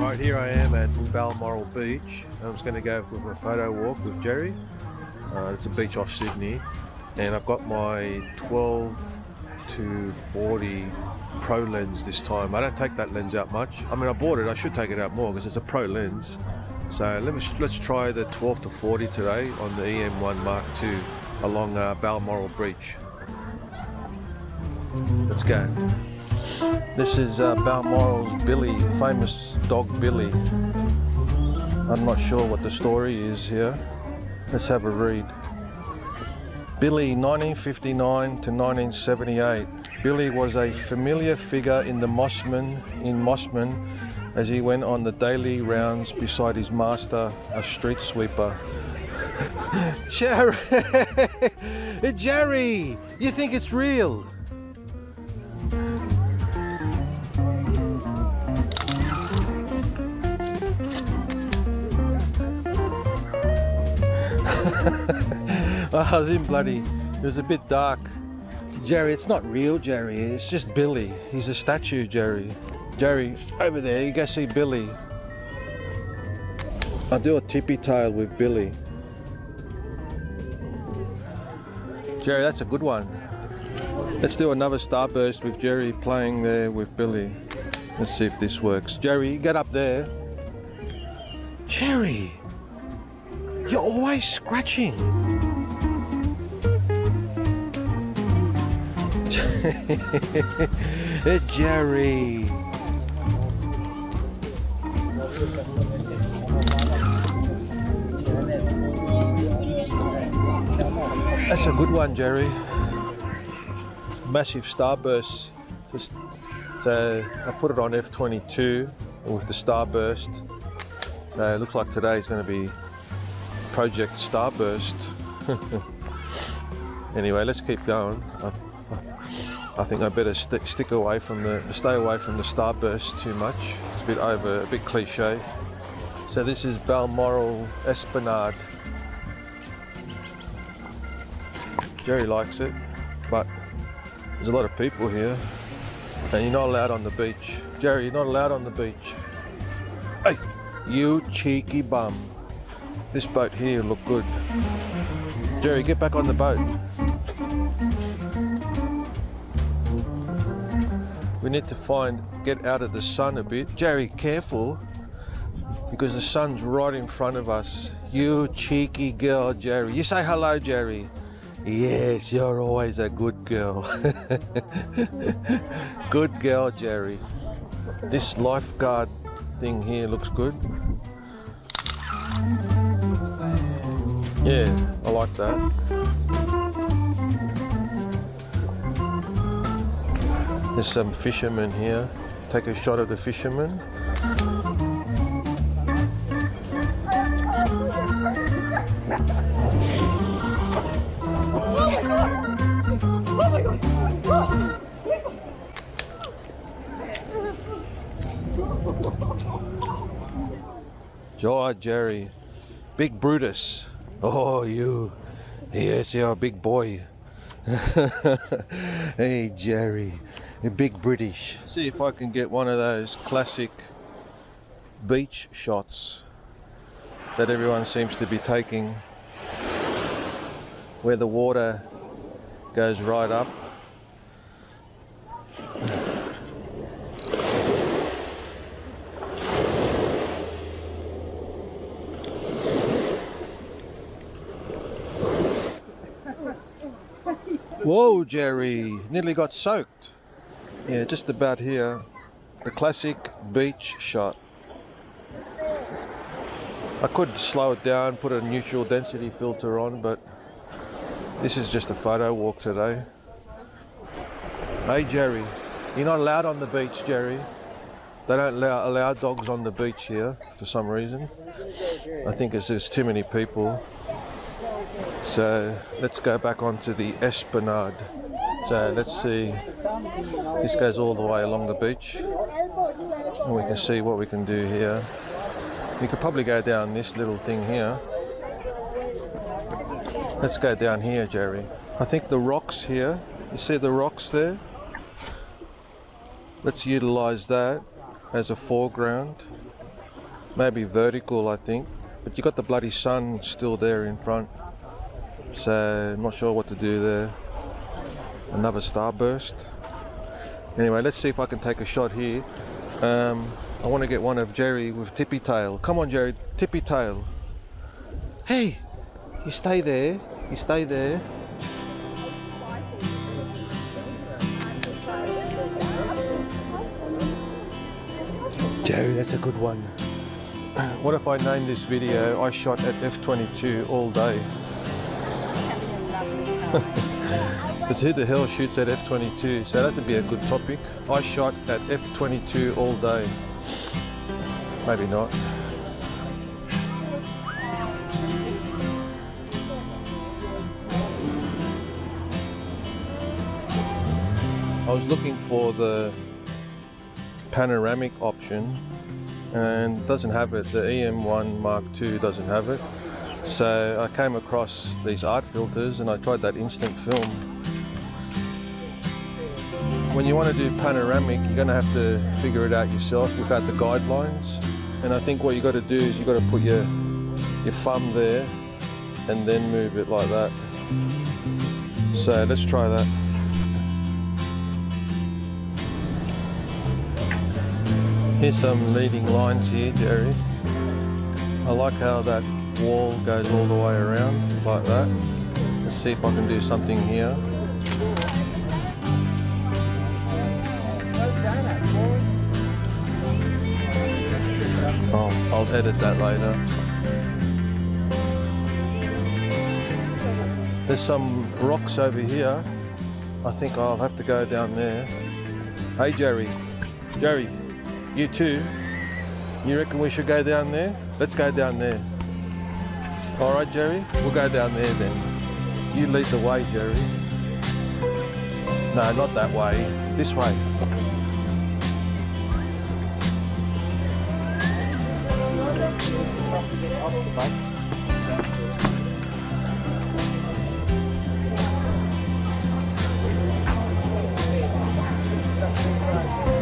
Right, here I am at Balmoral Beach. I'm just going to go for a photo walk with Jerry. It's a beach off Sydney, and I've got my 12 to 40 Pro lens this time. I don't take that lens out much. I mean, I bought it, I should take it out more because it's a Pro lens. So let's try the 12 to 40 today on the EM1 Mark II along Balmoral Beach. Let's go. This is Balmoral's Billy, famous dog Billy. I'm not sure what the story is here. Let's have a read. Billy, 1959 to 1978. Billy was a familiar figure in Mossman as he went on the daily rounds beside his master, a street sweeper. Jerry! Jerry! You think it's real? I was in bloody, it was a bit dark. Jerry, it's not real, Jerry, it's just Billy. He's a statue, Jerry. Jerry, over there, you go see Billy. I'll do a tippy tail with Billy. Jerry, that's a good one. Let's do another starburst with Jerry playing there with Billy. Let's see if this works. Jerry, get up there. Jerry, you're always scratching. Jerry. That's a good one, Jerry. Massive starburst. So I put it on F22 with the starburst. It looks like today is going to be Project Starburst. Anyway, let's keep going. I think I better stay away from the starburst too much. It's a bit cliche. So this is Balmoral Esplanade. Jerry likes it, but there's a lot of people here, and you're not allowed on the beach. Jerry, you're not allowed on the beach. Hey, you cheeky bum. This boat here look good. Jerry, get back on the boat. We need to get out of the sun a bit. Jerry, careful, because the sun's right in front of us. You cheeky girl, Jerry. You say hello, Jerry. Yes, you're always a good girl. Good girl, Jerry. This lifeguard thing here looks good. Yeah, I like that. There's some fishermen here. Take a shot of the fishermen. Joy, Jerry. Big Brutus. Oh, you. Yes, you're a big boy. Hey, Jerry. A big British. See if I can get one of those classic beach shots that everyone seems to be taking, where the water goes right up. Whoa, Jerry, nearly got soaked. Yeah, just about here, the classic beach shot. I could slow it down, put a neutral density filter on, but this is just a photo walk today. Hey, Jerry, you're not allowed on the beach, Jerry. They don't allow dogs on the beach here for some reason. I think there's too many people. So let's go back onto the Esplanade. So let's see, this goes all the way along the beach, and we can see what we can do here. You could probably go down this little thing here. Let's go down here, Jerry. I think the rocks here, you see the rocks there? Let's utilize that as a foreground. Maybe vertical, I think. But you got the bloody sun still there in front. So I'm not sure what to do there. Another starburst. Anyway, let's see if I can take a shot here. I want to get one of Jerry with tippy tail. Come on, Jerry, tippy tail. Hey, you stay there. You stay there. Jerry, that's a good one. What if I name this video, I shot at F22 all day? Because who the hell shoots at F22? So that would be a good topic. I shot at F22 all day. Maybe not. I was looking for the panoramic option and it doesn't have it. The EM1 Mark II doesn't have it, so I came across these art filters and I tried that instant film. When you want to do panoramic, you're going to have to figure it out yourself without the guidelines, and I think what you got to do is you got to put your thumb there and then move it like that. So let's try that. Here's some leading lines here, Jerry. I like how that wall goes all the way around, like that. Let's see if I can do something here. Oh, I'll edit that later. There's some rocks over here. I think I'll have to go down there. Hey, Jerry. Jerry. You too? You reckon we should go down there? Let's go down there. All right, Jerry? We'll go down there then. You lead the way, Jerry. No, not that way. This way.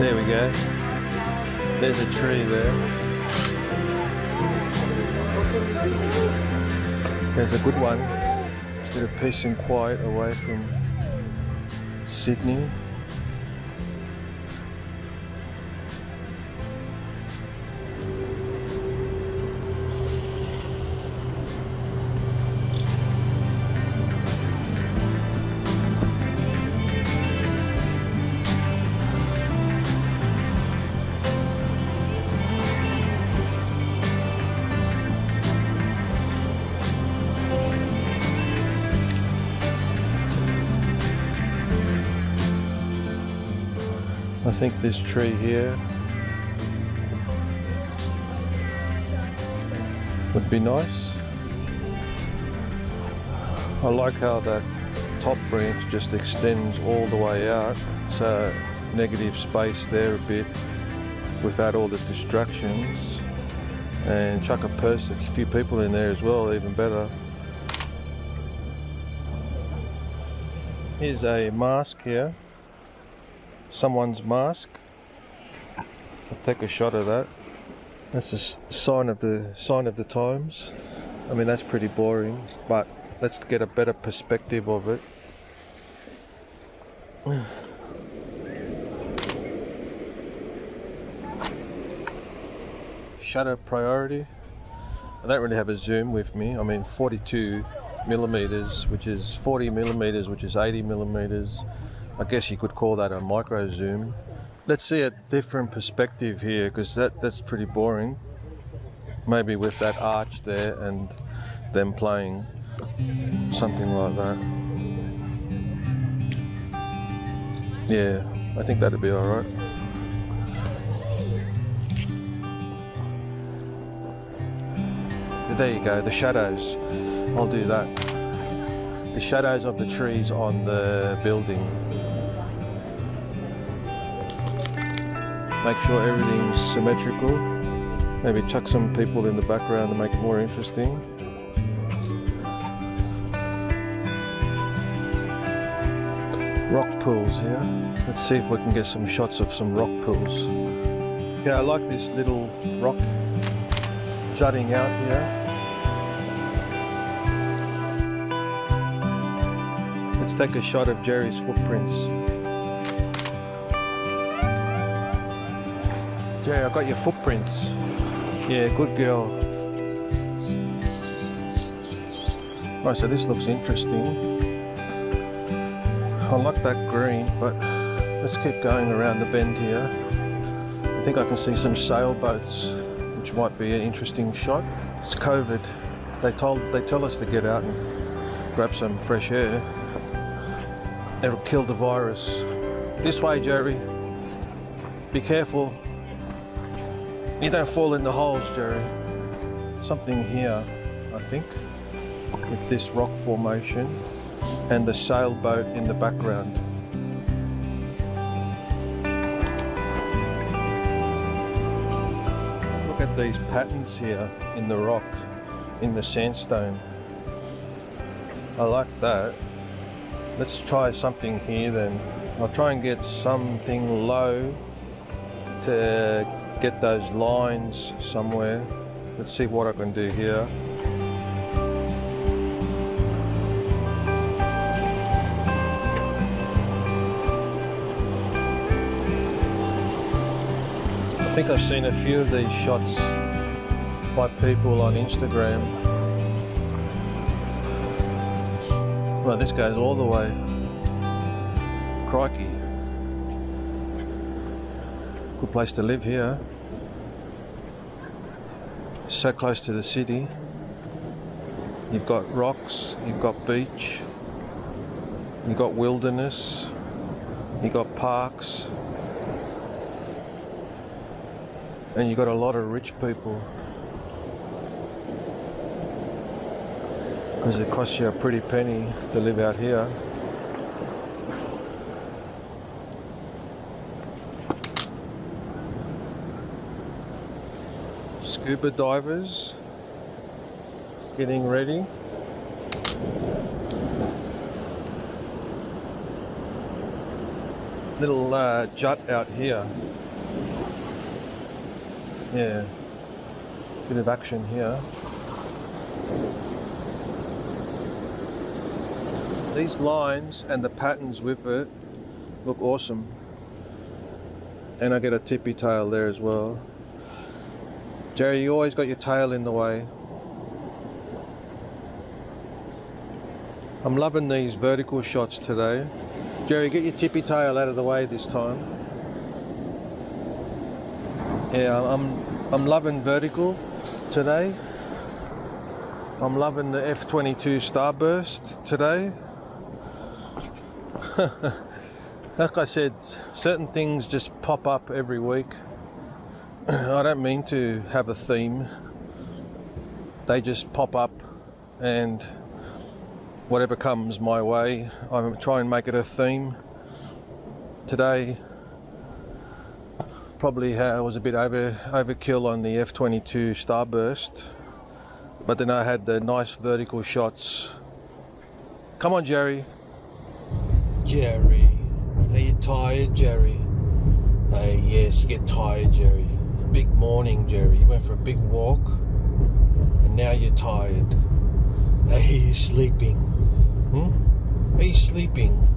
There we go. There's a tree there. There's a good one. Just a peace and quiet away from Sydney. I think this tree here would be nice. I like how that top branch just extends all the way out, so negative space there a bit without all the distractions, and chuck a few people in there as well, even better. Here's a mask here. Someone's mask. I'll take a shot of that. That's a sign of the times. I mean, that's pretty boring, but let's get a better perspective of it. Shutter priority. I don't really have a zoom with me. I mean, 42mm, which is 40mm, which is 80mm. I guess you could call that a micro zoom. Let's see a different perspective here, because that's pretty boring. Maybe with that arch there and them playing, something like that. Yeah, I think that'd be all right. There you go, the shadows. I'll do that. The shadows of the trees on the building. Make sure everything's symmetrical. Maybe chuck some people in the background to make it more interesting. rock pools here. Let's see if we can get some shots of some rock pools. Yeah, I like this little rock jutting out here. Let's take a shot of Jerry's footprints. Jerry, I got your footprints. Yeah, good girl. Right, so this looks interesting. I like that green, but let's keep going around the bend here. I think I can see some sailboats, which might be an interesting shot. It's COVID. They tell us to get out and grab some fresh air. It'll kill the virus. This way, Jerry. Be careful. You don't fall in the holes, Jerry. Something here, I think, with this rock formation and the sailboat in the background. Look at these patterns here in the rock, in the sandstone. I like that. Let's try something here then. I'll try and get something low to get those lines somewhere. Let's see what I can do here. I think I've seen a few of these shots by people on Instagram. Well, this goes all the way. Crikey. Good place to live here. So close to the city. You've got rocks, you've got beach, you've got wilderness, you've got parks. And you've got a lot of rich people, because it costs you a pretty penny to live out here. Scuba divers getting ready. Little jut out here. Yeah, bit of action here. These lines and the patterns with it look awesome. And I get a tippy tail there as well. Jerry, you always got your tail in the way. I'm loving these vertical shots today. Jerry, get your tippy tail out of the way this time. Yeah, I'm loving vertical today. I'm loving the F22 starburst today. Like I said, certain things just pop up every week. I don't mean to have a theme. They just pop up, and whatever comes my way, I'm trying to make it a theme. Today, probably was a bit overkill on the F22 starburst, but then I had the nice vertical shots. Come on, Jerry. Jerry, are you tired, Jerry? Yes, you get tired, Jerry. Big morning, Jerry. You went for a big walk, and now you're tired. Hey, you're sleeping. Hmm? Are you sleeping?